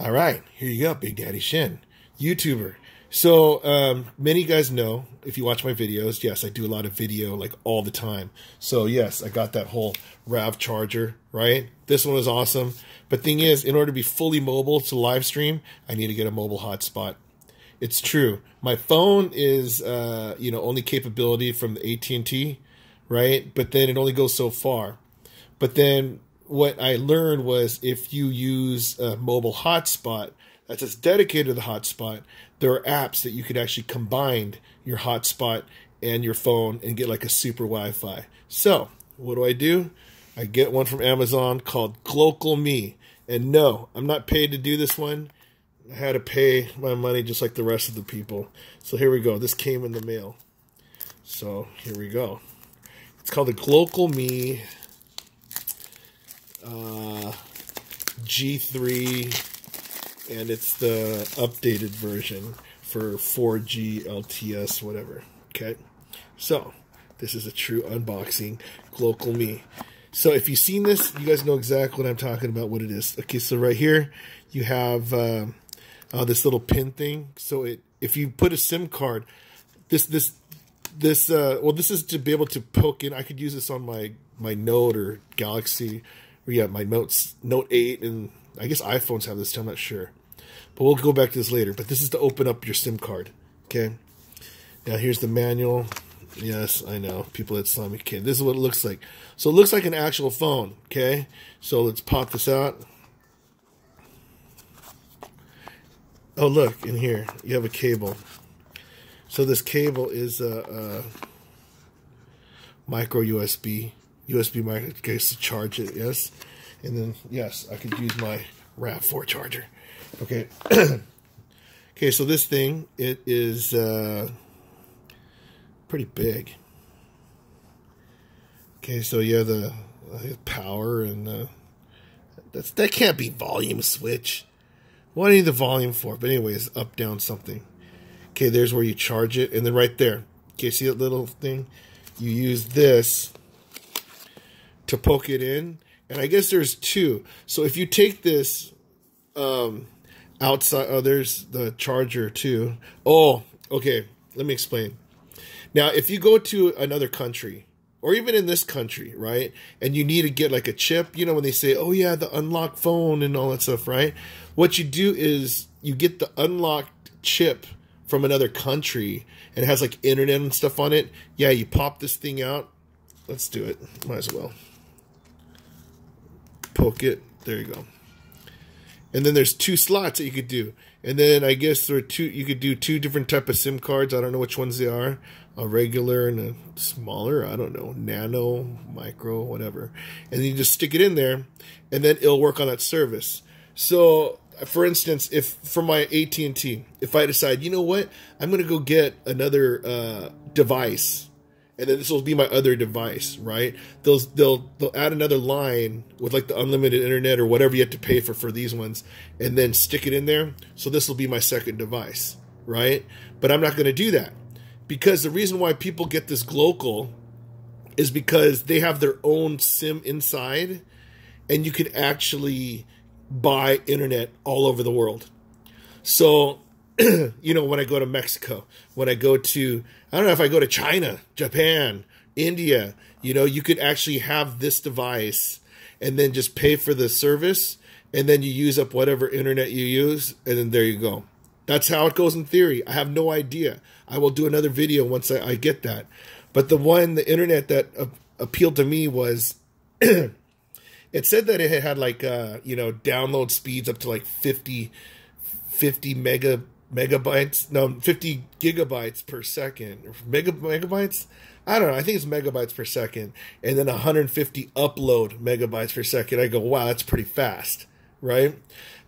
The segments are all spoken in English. All right, here you go, Big Daddy Shin, YouTuber. So many of you guys know, if you watch my videos, yes, I do a lot of video like all the time. So yes, I got that whole RAV charger, right? This one is awesome. But thing is, in order to be fully mobile to live stream, I need to get a mobile hotspot. It's true. My phone is, you know, only capability from the AT&T, right? But then it only goes so far. But then what I learned was if you use a mobile hotspot, that's just dedicated to the hotspot, there are apps that you could actually combine your hotspot and your phone and get like a super Wi-Fi. So what do? I get one from Amazon called GlocalMe. And no, I'm not paid to do this one. I had to pay my money just like the rest of the people. So here we go. This came in the mail. So here we go. It's called the GlocalMe G3. And it's the updated version for 4G, LTS, whatever. Okay. So this is a true unboxing, GlocalMe. So if you've seen this, you guys know exactly what I'm talking about, what it is. Okay, so right here you have this little pin thing. So if you put a SIM card, well, this is to be able to poke in. I could use this on my Note or Galaxy, or yeah, my Note 8, and I guess iPhones have this too, I'm not sure. But we'll go back to this later. But this is to open up your SIM card, okay? Now here's the manual. Yes, I know, people that saw me kid. This is what it looks like. So it looks like an actual phone, okay? So let's pop this out. Oh, look, in here, you have a cable. So this cable is a micro USB micro, okay, to charge it, yes? And then, yes, I could use my RAV4 charger. Okay. Okay, so this thing, it is pretty big. Okay, so you have the power and that can't be volume switch. What do I need the volume for? But anyways, up, down, something. Okay, there's where you charge it. And then right there, okay, see that little thing? You use this to poke it in. And I guess there's two. So if you take this outside, oh, there's the charger too. Oh, okay. Let me explain. Now, if you go to another country, or even in this country, right, and you need to get like a chip, you know, when they say, oh, yeah, the unlocked phone and all that stuff, right? What you do is you get the unlocked chip from another country and it has like internet and stuff on it. Yeah, you pop this thing out. Let's do it. Might as well. Poke it, there you go. And then there's two slots that you could do. And then I guess there are two, you could do two different type of SIM cards. I don't know which ones they are, a regular and a smaller, I don't know, nano, micro, whatever. And then you just stick it in there and then it'll work on that service. So for instance, if for my AT&T, if I decide, you know what, I'm gonna go get another device, and then this will be my other device, right? They'll add another line with like the unlimited internet or whatever you have to pay for these ones, and then stick it in there. So this will be my second device, right? But I'm not going to do that, because the reason why people get this Glocal is because they have their own SIM inside, and you can actually buy internet all over the world. So you know, when I go to Mexico, when I go to, I don't know, if I go to China, Japan, India, you know, you could actually have this device and then just pay for the service, and then you use up whatever internet you use, and then there you go. That's how it goes in theory. I have no idea. I will do another video once I get that. But the internet that appealed to me was, it said that it had like, you know, download speeds up to like 50 gigabytes per second. Megabytes? I don't know. I think it's megabytes per second. And then 150 upload megabytes per second. I go, wow, that's pretty fast, right?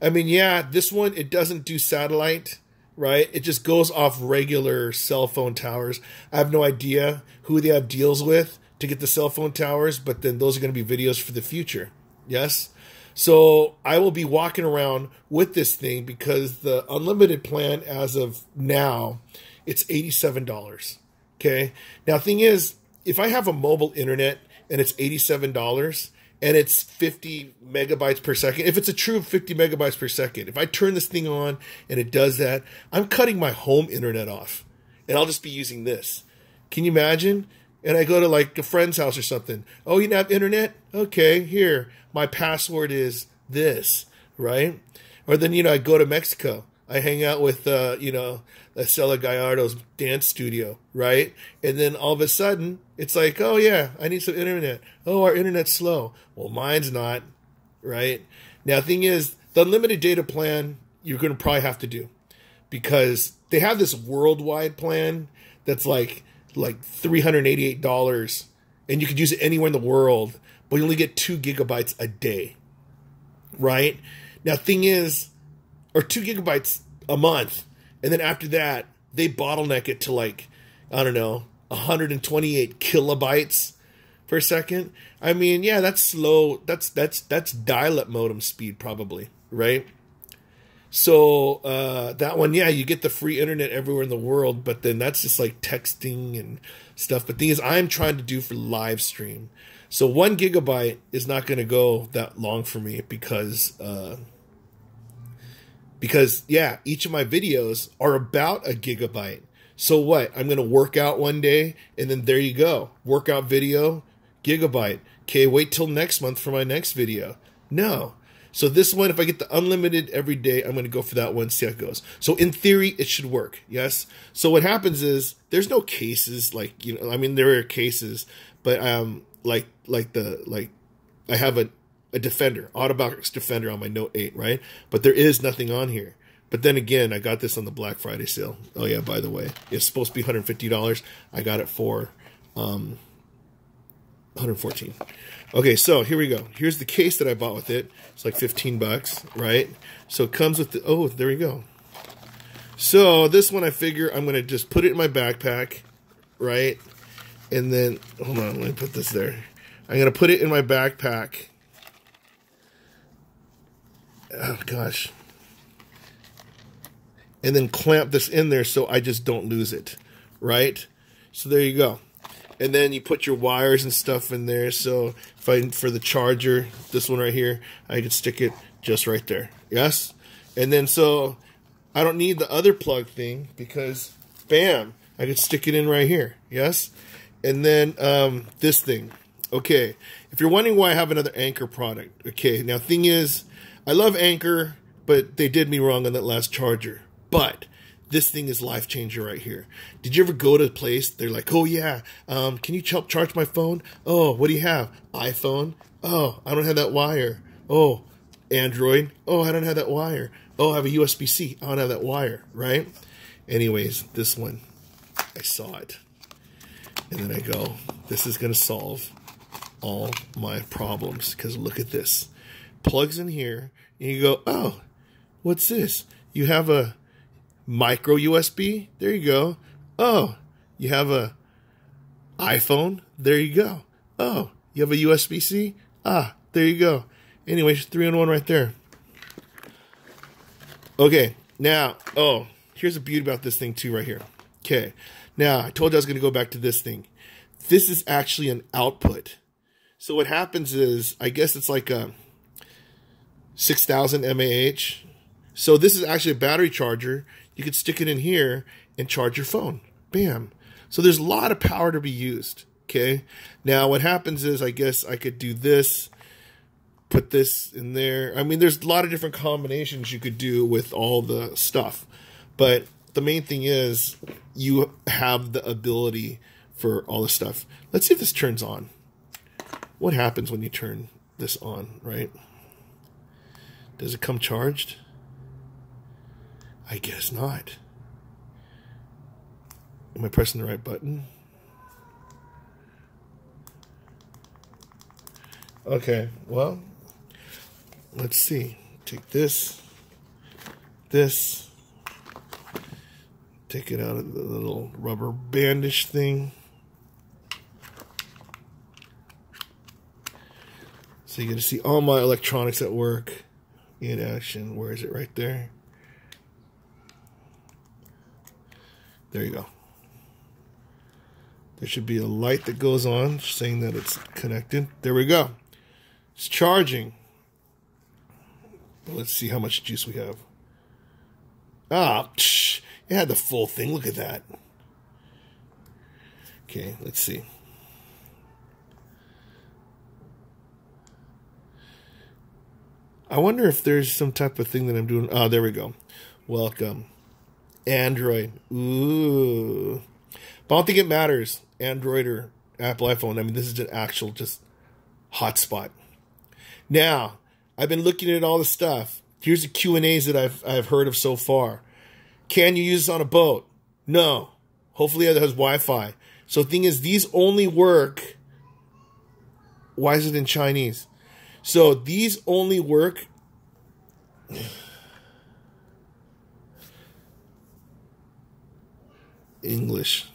I mean, yeah, this one, it doesn't do satellite, right? It just goes off regular cell phone towers. I have no idea who they have deals with to get the cell phone towers, but then those are going to be videos for the future. Yes? So I will be walking around with this thing, because the unlimited plan as of now, it's $87, okay? Now, thing is, if I have a mobile internet and it's $87 and it's 50 megabytes per second, if it's a true 50 megabytes per second, if I turn this thing on and it does that, I'm cutting my home internet off, and I'll just be using this. Can you imagine? And I go to like a friend's house or something. Oh, you don't have internet? Okay, here, my password is this, right? Or then, you know, I go to Mexico. I hang out with, you know, Estela Gallardo's dance studio, right? And then all of a sudden, it's like, oh, yeah, I need some internet. Oh, our internet's slow. Well, mine's not, right? Now, the thing is, the unlimited data plan, you're going to probably have to do, because they have this worldwide plan that's like $388, and you could use it anywhere in the world, but you only get 2 gigabytes a day, right? Now, the thing is, or 2 gigabytes a month. And then after that, they bottleneck it to like, I don't know, 128 kilobytes per second. I mean, yeah, that's slow. That's dial-up modem speed probably, right? So that one, yeah, you get the free internet everywhere in the world, but then that's just like texting and stuff. But the thing is, I'm trying to do for live stream. So 1 gigabyte is not going to go that long for me, because yeah, each of my videos are about a gigabyte. So what? I'm going to work out one day, and then there you go. Workout video, gigabyte. Okay, wait till next month for my next video. No. So this one, if I get the unlimited every day, I'm going to go for that one, see how it goes. So in theory, it should work, yes? So what happens is, there's no cases, like, you know, I mean, there are cases, but I have a Defender, OtterBox Defender on my Note 8, right? But there is nothing on here. But then again, I got this on the Black Friday sale. Oh yeah, by the way, it's supposed to be $150. I got it for $114. Okay, so here we go. Here's the case that I bought with it. It's like 15 bucks, right? So it comes with the, oh, there we go. So this one, I figure I'm gonna just put it in my backpack, right? And then, hold on, let me put this there. I'm gonna put it in my backpack. Oh gosh. And then clamp this in there so I just don't lose it, right? So there you go. And then you put your wires and stuff in there. So if I, for the charger, this one right here, I could stick it just right there. Yes? And then so I don't need the other plug thing, because bam, I could stick it in right here. Yes? And then this thing. Okay. If you're wondering why I have another Anker product. Okay. Now, thing is, I love Anker, but they did me wrong on that last charger. But this thing is life changer right here. Did you ever go to a place? They're like, oh yeah, can you help charge my phone? Oh, what do you have? iPhone? Oh, I don't have that wire. Oh, Android? Oh, I don't have that wire. Oh, I have a USB-C. I don't have that wire, right? Anyways, this one, I saw it. And then I go, this is going to solve all my problems, because look at this. Plugs in here, and you go, oh, what's this? You have a micro USB? There you go. Oh, you have a iPhone? There you go. Oh, you have a USB-C? Ah, there you go. Anyways, 3-in-1 right there. Okay, now, oh, here's the beauty about this thing too right here. Okay, now, I told you I was going to go back to this thing. This is actually an output. So what happens is, I guess it's like a 6,000 mAh. So this is actually a battery charger. You could stick it in here and charge your phone. Bam. So there's a lot of power to be used. Okay. Now what happens is, I guess I could do this, put this in there. I mean, there's a lot of different combinations you could do with all the stuff. But the main thing is, you have the ability for all the stuff. Let's see if this turns on. What happens when you turn this on, right? Does it come charged? I guess not. Am I pressing the right button? Okay, well, let's see. Take this, this, take it out of the little rubber bandage thing. So you're gonna see all my electronics at work. In action. Where is it? Right there. There you go. There should be a light that goes on saying that it's connected. There we go. It's charging. Let's see how much juice we have. Ah, psh, it had the full thing. Look at that. Okay, let's see. I wonder if there's some type of thing that I'm doing. Ah, there we go. Welcome. Android. Ooh. But I don't think it matters. Android or Apple iPhone. I mean, this is an actual just hotspot. Now, I've been looking at all the stuff. Here's the Q&As that I've heard of so far. Can you use this on a boat? No. Hopefully it has Wi-Fi. So the thing is, these only work. Why is it in Chinese? So these only work. English.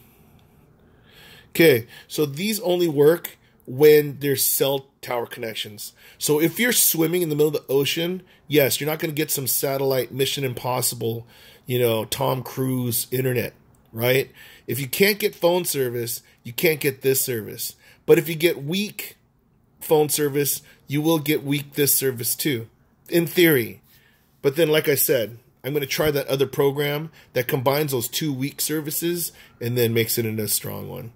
Okay, so these only work when there's cell tower connections. So if you're swimming in the middle of the ocean, yes, you're not going to get some satellite Mission Impossible, you know, Tom Cruise internet, right? If you can't get phone service, you can't get this service. But if you get weak phone service, you will get weak this service too, in theory. But then, like I said, I'm going to try that other program that combines those two weak services and then makes it into a strong one.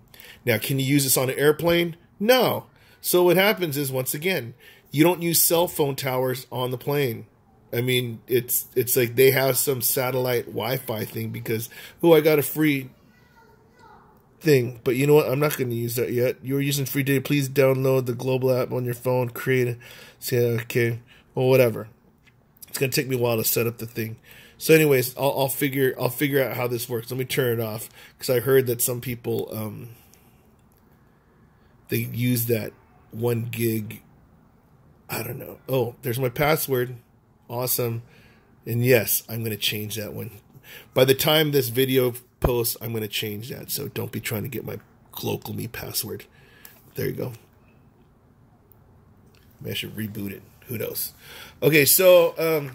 Now, can you use this on an airplane? No. So what happens is, once again, you don't use cell phone towers on the plane. I mean, it's like they have some satellite Wi-Fi thing because, oh, I got a free thing. But you know what? I'm not going to use that yet. You're using free data. Please download the global app on your phone. Create it. Okay. Well, whatever. It's going to take me a while to set up the thing. So anyways, I'll figure out how this works. Let me turn it off because I heard that some people they use that 1 gig. I don't know. Oh, there's my password. Awesome. And yes, I'm going to change that one. By the time this video posts, I'm going to change that. So don't be trying to get my GlocalMe password. There you go. Maybe I should reboot it. Who knows? Okay, so,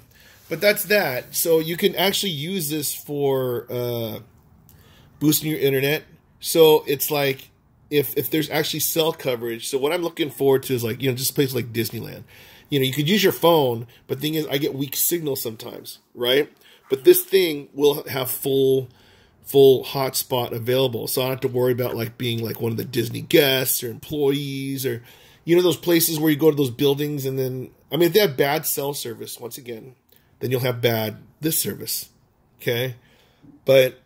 but that's that. So you can actually use this for boosting your internet. So it's like, if there's actually cell coverage. So what I'm looking forward to is, like, you know, just places like Disneyland. You know, you could use your phone, but the thing is, I get weak signal sometimes, right? But this thing will have full hotspot available. So I don't have to worry about, like, being like one of the Disney guests or employees or, you know, those places where you go to those buildings and then, I mean, if they have bad cell service, once again, then you'll have bad this service, okay? But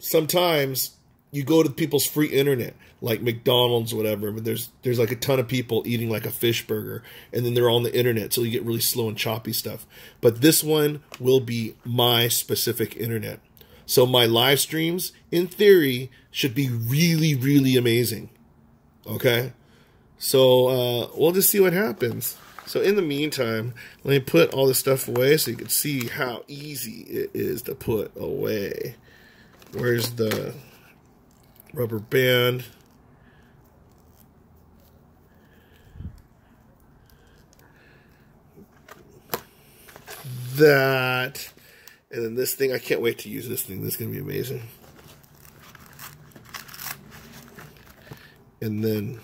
sometimes you go to people's free internet, like McDonald's or whatever, but there's like a ton of people eating like a fish burger, and then they're on the internet, so you get really slow and choppy stuff. But this one will be my specific internet. So my live streams, in theory, should be really, really amazing, okay? So we'll just see what happens. So in the meantime, let me put all this stuff away so you can see how easy it is to put away. Where's the rubber band? That, and then this thing, I can't wait to use this thing. This is gonna be amazing. And then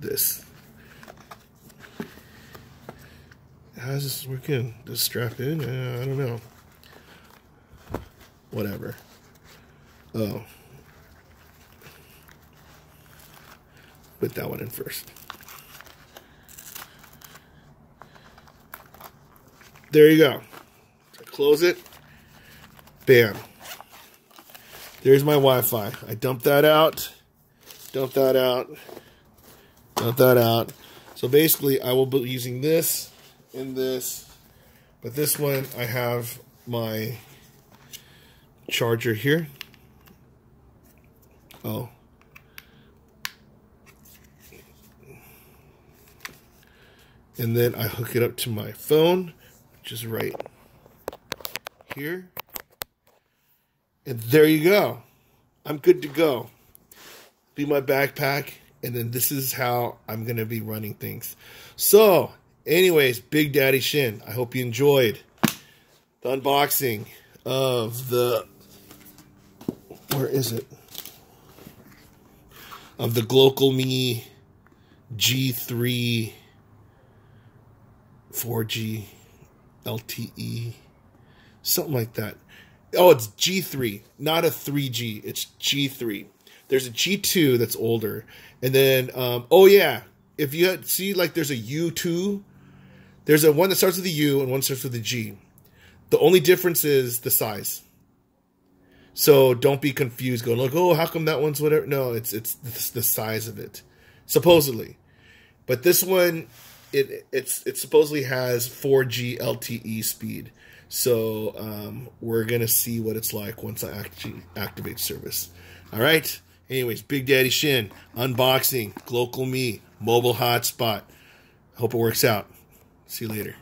this. How does this work in? Just strap in? I don't know. Whatever. Oh. Put that one in first. There you go. So close it. Bam. There's my Wi-Fi. I dump that out. Dump that out. Dump that out. So basically, I will be using this and this. But this one, I have my charger here. Oh. And then I hook it up to my phone, which is right here. And there you go. I'm good to go. Be my backpack. And then this is how I'm going to be running things. So, anyways, Big Daddy Shin, I hope you enjoyed the unboxing of the, where is it? Of the GlocalMe G3 4G, LTE, something like that. Oh, it's G3, not a 3G. It's G3. There's a G2 that's older. And then, oh yeah, if you had, see, like there's a U2. There's a one that starts with a U and one starts with a G. The only difference is the size. So don't be confused going like, oh, how come that one's whatever? No, it's the size of it, supposedly. But this one, it supposedly has 4G LTE speed. So we're going to see what it's like once I actually activate service. All right. Anyways, Big Daddy Shin, unboxing, GlocalMe, mobile hotspot. Hope it works out. See you later.